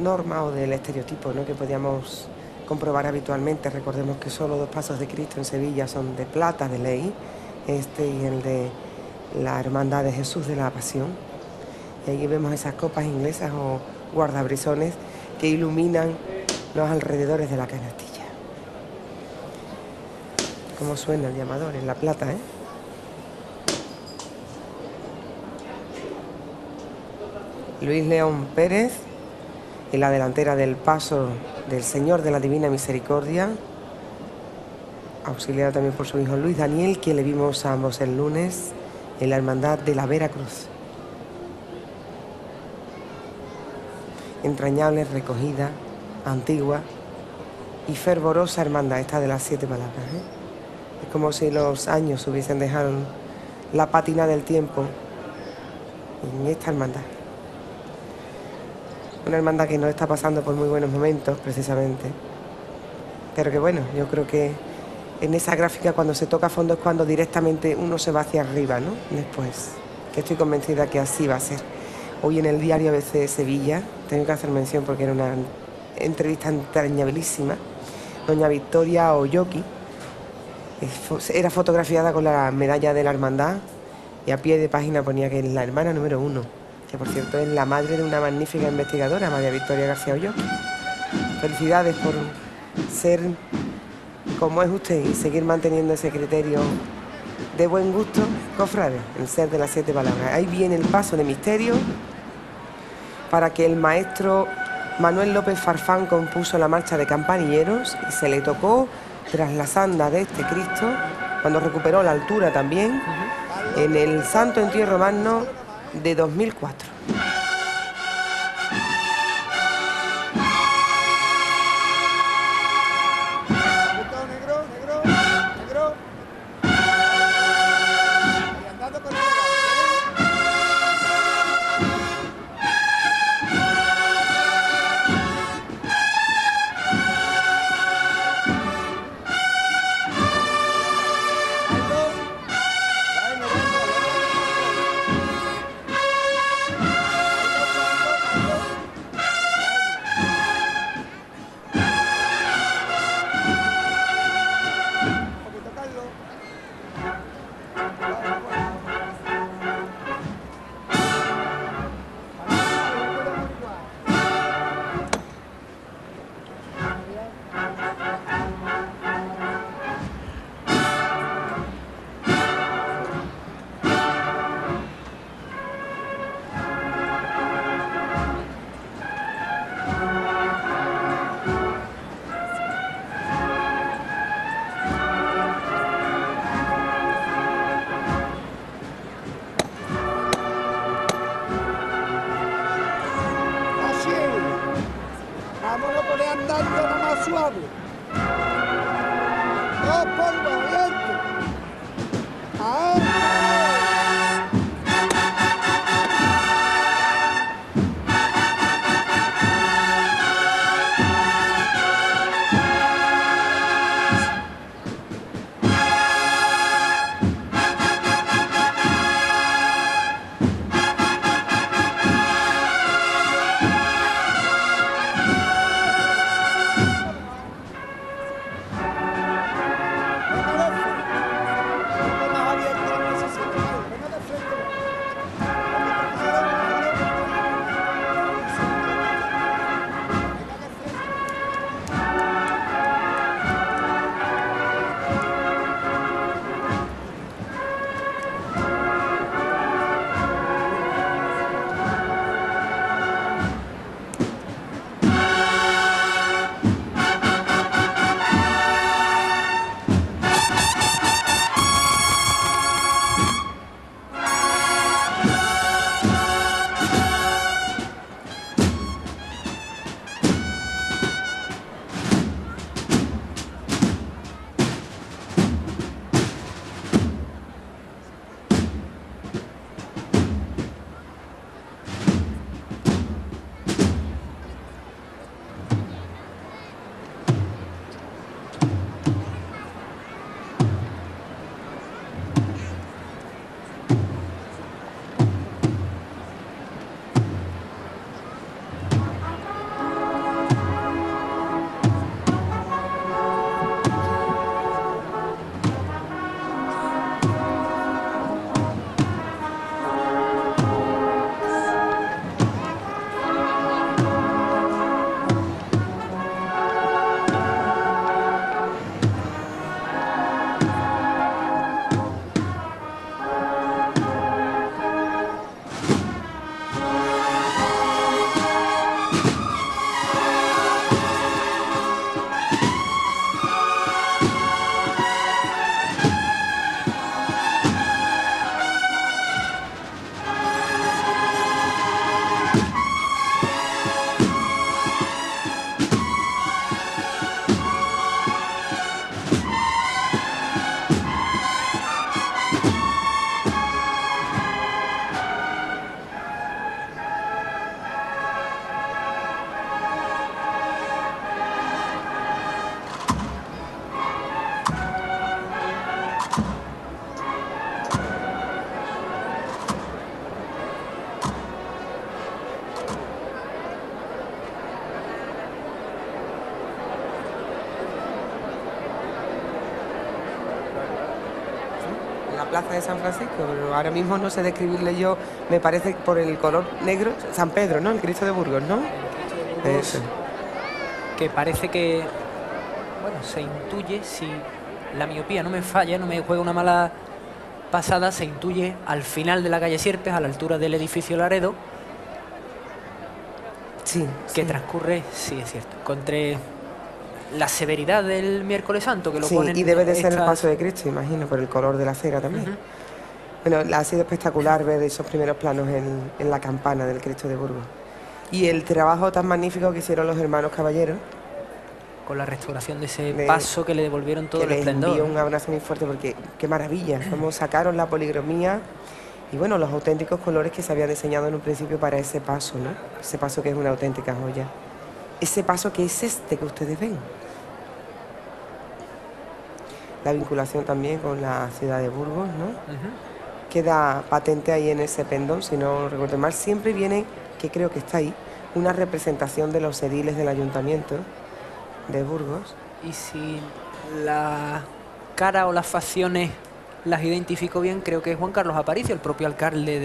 norma o del estereotipo, ¿no?, que podíamos comprobar habitualmente. Recordemos que solo dos pasos de Cristo en Sevilla son de plata de ley, este y el de la Hermandad de Jesús de la Pasión. Y ahí vemos esas copas inglesas o guardabrisones que iluminan los alrededores de la canastilla. Cómo suena el llamador en la plata, ¿eh? Luis León Pérez en la delantera del paso del Señor de la Divina Misericordia, auxiliado también por su hijo Luis Daniel, que le vimos a ambos el lunes en la Hermandad de la Veracruz. Entrañable, recogida, antigua y fervorosa hermandad, esta de las Siete Palabras, ¿eh? Es como si los años hubiesen dejado la pátina del tiempo en esta hermandad. Una hermandad que no está pasando por muy buenos momentos, precisamente. Pero que bueno, yo creo que en esa gráfica cuando se toca a fondo es cuando directamente uno se va hacia arriba, ¿no? Después, que estoy convencida que así va a ser. Hoy en el diario ABC de Sevilla, tengo que hacer mención porque era una entrevista entrañabilísima, doña Victoria Oyoki era fotografiada con la medalla de la hermandad y a pie de página ponía que es la hermana número 1. Que por cierto es la madre de una magnífica investigadora, María Victoria García Oyoki. Felicidades por ser como es usted y seguir manteniendo ese criterio de buen gusto, cofrade, el ser de las Siete Palabras. Ahí viene el paso de misterio para que el maestro Manuel López Farfán compuso la marcha de campanilleros y se le tocó tras la sanda de este Cristo, cuando recuperó la altura también, en el Santo Entierro Magno de 2004. Plaza de San Francisco, pero ahora mismo no sé describirle yo, me parece por el color negro, San Pedro, ¿no? El Cristo de Burgos, ¿no? El Cristo de Burgos, que parece que, bueno, se intuye, si la miopía no me falla, no me juega una mala pasada, se intuye al final de la calle Sierpes, a la altura del edificio Laredo, que transcurre, sí, es cierto, entre la severidad del miércoles santo que lo ponen. Y debe de ser el paso de Cristo, imagino, por el color de la cera también. Bueno, ha sido espectacular ver esos primeros planos en la campana del Cristo de Burgos. Y el trabajo tan magnífico que hicieron los hermanos Caballeros con la restauración de ese paso que le devolvieron todo el esplendor. Les envío un abrazo muy fuerte porque qué maravilla, cómo sacaron la policromía y bueno, los auténticos colores que se habían diseñado en un principio para ese paso, ¿no? Ese paso que es una auténtica joya. Ese paso que es este que ustedes ven. La vinculación también con la ciudad de Burgos, ¿no? Queda patente ahí en ese pendón, si no recuerdo mal. Siempre viene, que creo que está ahí, una representación de los ediles del ayuntamiento de Burgos. Y si la cara o las facciones las identifico bien, creo que es Juan Carlos Aparicio, el propio alcalde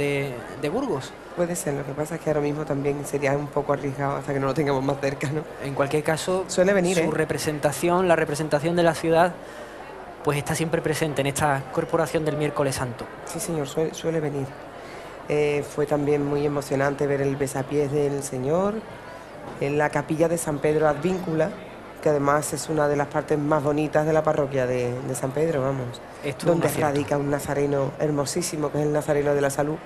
de Burgos. Puede ser, lo que pasa es que ahora mismo también sería un poco arriesgado hasta que no lo tengamos más cerca, ¿no? En cualquier caso, suele venir, su representación, la representación de la ciudad, pues está siempre presente en esta corporación del miércoles santo. Sí, señor, suele venir. Fue también muy emocionante ver el besapiés del Señor en la capilla de San Pedro Advíncula, que además es una de las partes más bonitas de la parroquia de San Pedro, vamos. Esto donde radica un nazareno hermosísimo, que es el nazareno de la salud,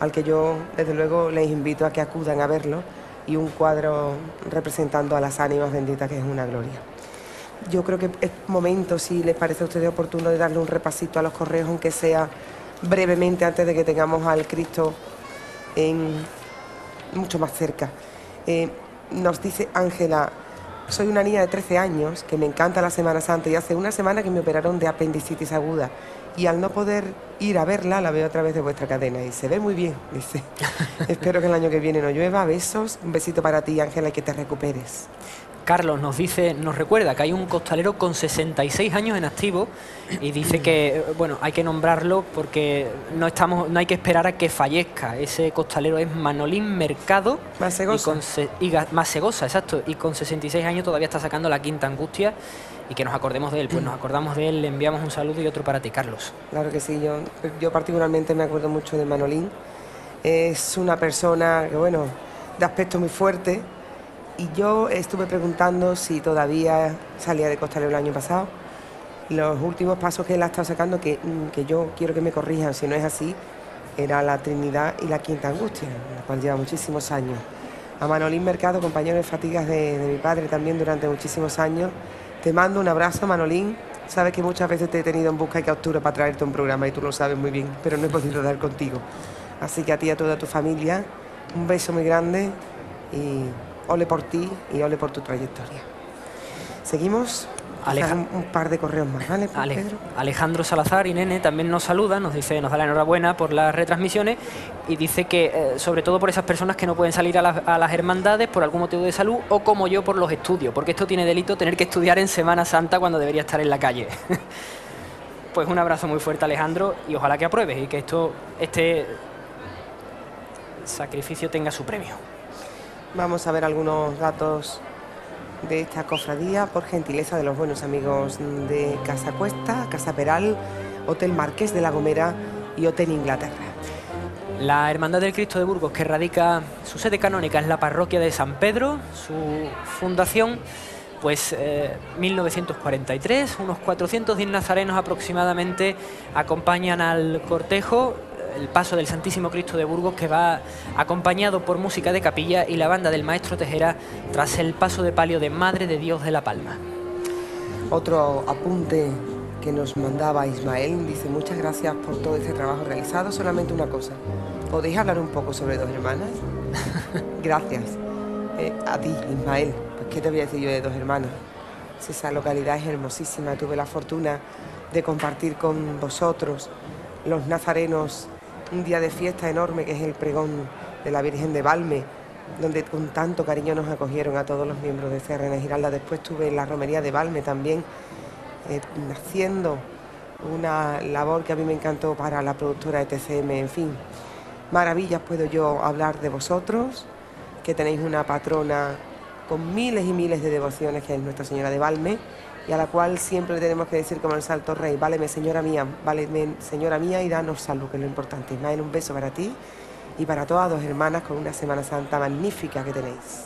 al que yo, desde luego, les invito a que acudan a verlo, y un cuadro representando a las ánimas benditas, que es una gloria. yo creo que es momento, si les parece a ustedes oportuno, de darle un repasito a los correos, aunque sea brevemente, antes de que tengamos al Cristo mucho más cerca. Nos dice Ángela: soy una niña de 13 años que me encanta la Semana Santa y hace una semana que me operaron de apendicitis aguda y al no poder ir a verla la veo a través de vuestra cadena y se ve muy bien, dice. Espero que el año que viene no llueva. Besos, un besito para ti, Ángela, y que te recuperes. Carlos nos dice, nos recuerda que hay un costalero con 66 años en activo y dice que, bueno, hay que nombrarlo porque no hay que esperar a que fallezca. Ese costalero es Manolín Mercado Masegosa, exacto, y con 66 años todavía está sacando la quinta angustia, y que nos acordemos de él. Pues nos acordamos de él, le enviamos un saludo y otro para ti, Carlos. Claro que sí, yo particularmente me acuerdo mucho de Manolín. Es una persona que, bueno, de aspecto muy fuerte. Y yo estuve preguntando si todavía salía de costalero el año pasado. Los últimos pasos que él ha estado sacando, que yo quiero que me corrijan si no es así, era la Trinidad y la Quinta Angustia, la cual lleva muchísimos años. A Manolín Mercado, compañero de fatigas de mi padre también durante muchísimos años, te mando un abrazo, Manolín. Sabes que muchas veces te he tenido en busca y captura para traerte un programa y tú lo sabes muy bien, pero no he podido dar contigo. Así que a ti y a toda tu familia, un beso muy grande y... ole por ti y ole por tu trayectoria. Seguimos. Un par de correos más, ¿vale? Pedro. Alejandro Salazar y Nene también nos saluda, nos dice, nos da la enhorabuena por las retransmisiones y dice que sobre todo por esas personas que no pueden salir a las hermandades por algún motivo de salud o como yo por los estudios, porque esto tiene delito tener que estudiar en Semana Santa cuando debería estar en la calle. Pues un abrazo muy fuerte, Alejandro, y ojalá que apruebes y que este sacrificio tenga su premio. Vamos a ver algunos datos de esta cofradía por gentileza de los buenos amigos de Casa Cuesta, Casa Peral, Hotel Marqués de la Gomera y Hotel Inglaterra. La Hermandad del Cristo de Burgos, que radica su sede canónica en la parroquia de San Pedro, su fundación, pues 1943, unos 410 nazarenos aproximadamente acompañan al cortejo. El paso del Santísimo Cristo de Burgos, que va acompañado por música de capilla y la banda del maestro Tejera tras el paso de palio de Madre de Dios de la Palma. Otro apunte que nos mandaba Ismael, dice: muchas gracias por todo este trabajo realizado, solamente una cosa, ¿podéis hablar un poco sobre Dos Hermanas? Gracias a ti, Ismael. Pues qué te voy a decir yo de Dos Hermanas, si esa localidad es hermosísima. Tuve la fortuna de compartir con vosotros los nazarenos un día de fiesta enorme que es el pregón de la Virgen de Valme, donde con tanto cariño nos acogieron a todos los miembros de CRN Giralda. Después tuve la romería de Valme también, haciendo una labor que a mí me encantó para la productora de TCM, en fin. Maravillas puedo yo hablar de vosotros, que tenéis una patrona con miles y miles de devociones, que es Nuestra Señora de Valme, y a la cual siempre le tenemos que decir como el Salto Rey: váleme señora mía y danos salud, que es lo importante. Ismael, un beso para ti y para todas Dos Hermanas, con una Semana Santa magnífica que tenéis.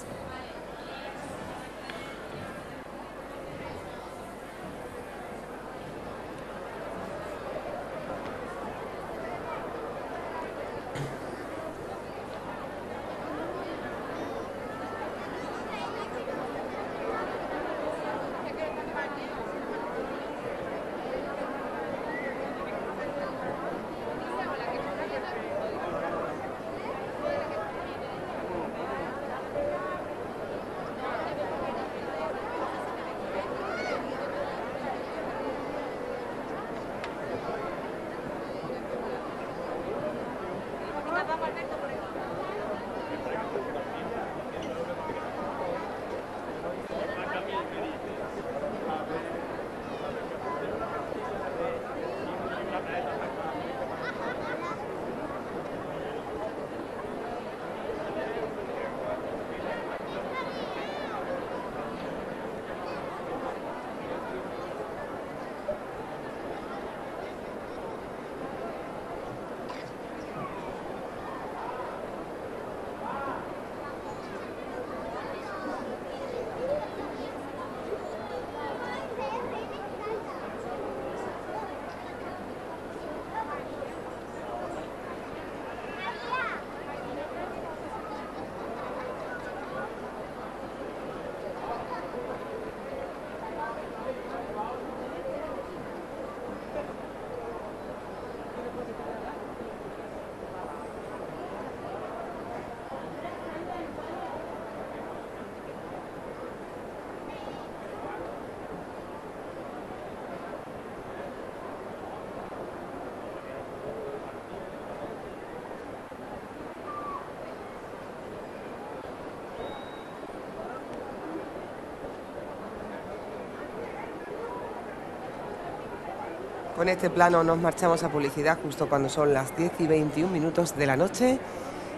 Con este plano nos marchamos a publicidad justo cuando son las 10:21 de la noche.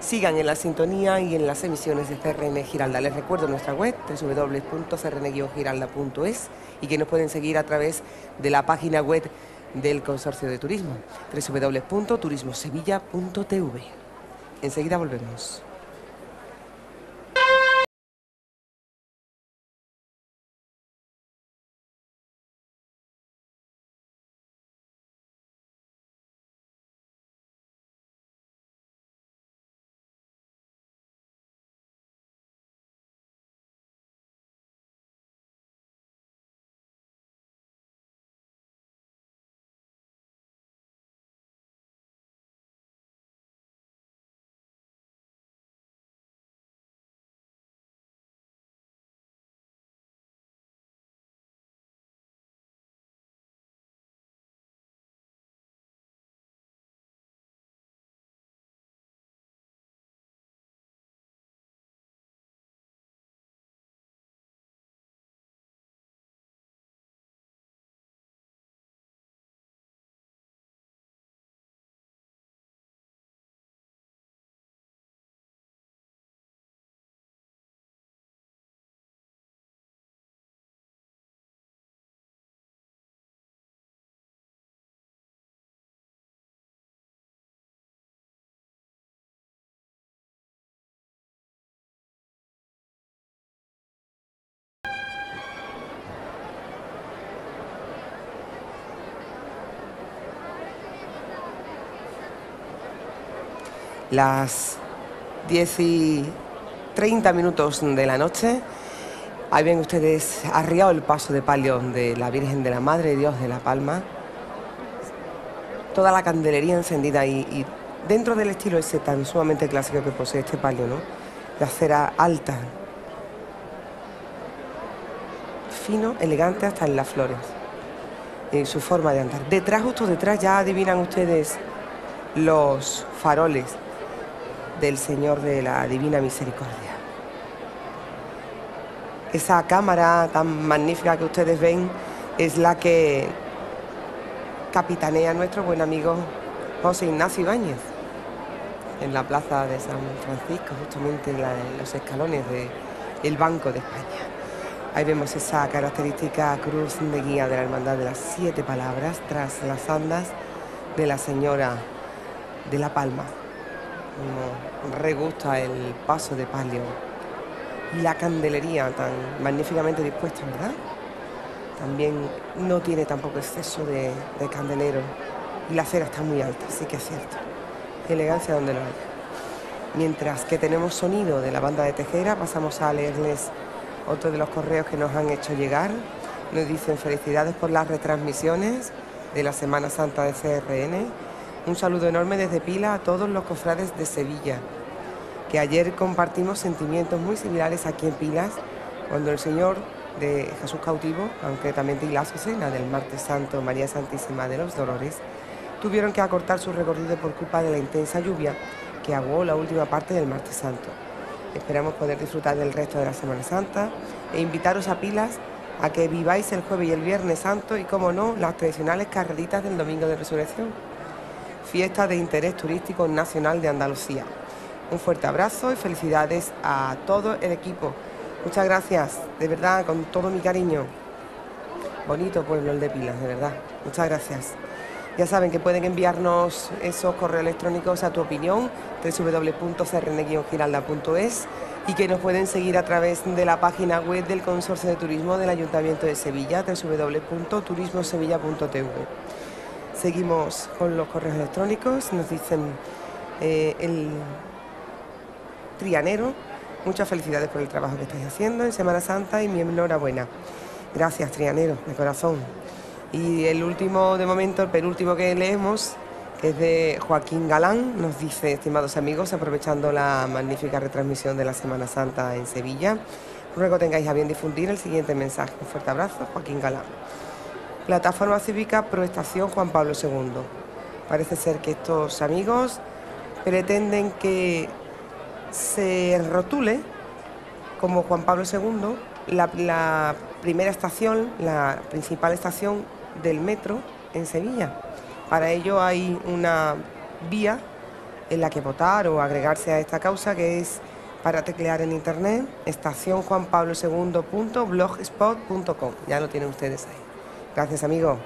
Sigan en la sintonía y en las emisiones de CRN Giralda. Les recuerdo nuestra web www.crn-giralda.es y que nos pueden seguir a través de la página web del Consorcio de Turismo, www.turismosevilla.tv. Enseguida volvemos. Las 10:30 de la noche, ahí ven ustedes arriado el paso de palio de la Virgen de la Madre de Dios de la Palma. Toda la candelería encendida y dentro del estilo ese tan sumamente clásico que posee este palio, ¿no? La cera alta. Fino, elegante hasta en las flores. Y su forma de andar. Detrás, justo detrás, ya adivinan ustedes los faroles del Señor de la Divina Misericordia. Esa cámara tan magnífica que ustedes ven es la que capitanea nuestro buen amigo José Ignacio Ibáñez en la plaza de San Francisco, justamente en los escalones del Banco de España. Ahí vemos esa característica cruz de guía de la Hermandad de las Siete Palabras tras las andas de la Señora de la Palma. Nos regusta el paso de palio y la candelería tan magníficamente dispuesta, ¿verdad? También no tiene tampoco exceso de candelero y la cera está muy alta, sí que es cierto. Elegancia donde lo haya. Mientras que tenemos sonido de la banda de Tejera, pasamos a leerles otro de los correos que nos han hecho llegar. Nos dicen: felicidades por las retransmisiones de la Semana Santa de CRN. Un saludo enorme desde Pila a todos los cofrades de Sevilla, que ayer compartimos sentimientos muy similares aquí en Pilas, cuando el Señor de Jesús Cautivo, concretamente y la Azucena del Martes Santo, María Santísima de los Dolores, tuvieron que acortar su recorrido por culpa de la intensa lluvia que aguó la última parte del Martes Santo. Esperamos poder disfrutar del resto de la Semana Santa e invitaros a Pilas a que viváis el jueves y el viernes santo y, como no, las tradicionales carreritas del Domingo de Resurrección. Fiesta de interés turístico nacional de Andalucía. Un fuerte abrazo y felicidades a todo el equipo. Muchas gracias, de verdad, con todo mi cariño. Bonito pueblo el de Pilas, de verdad. Muchas gracias. Ya saben que pueden enviarnos esos correos electrónicos a tu opinión, www.crn-giralda.es, y que nos pueden seguir a través de la página web del Consorcio de Turismo del Ayuntamiento de Sevilla, www.turismosevilla.tv. Seguimos con los correos electrónicos. Nos dicen el Trianero: muchas felicidades por el trabajo que estáis haciendo en Semana Santa y mi enhorabuena. Gracias, Trianero, de corazón. Y el último, de momento, el penúltimo que leemos, que es de Joaquín Galán, nos dice: estimados amigos, aprovechando la magnífica retransmisión de la Semana Santa en Sevilla, ruego tengáis a bien difundir el siguiente mensaje. Un fuerte abrazo, Joaquín Galán. Plataforma Cívica Proestación Juan Pablo II. Parece ser que estos amigos pretenden que se rotule como Juan Pablo II la primera estación, la principal estación del metro en Sevilla. Para ello hay una vía en la que votar o agregarse a esta causa, que es para teclear en internet estacionjuanpablo2.blogspot.com. Ya lo tienen ustedes ahí. Gracias, amigos.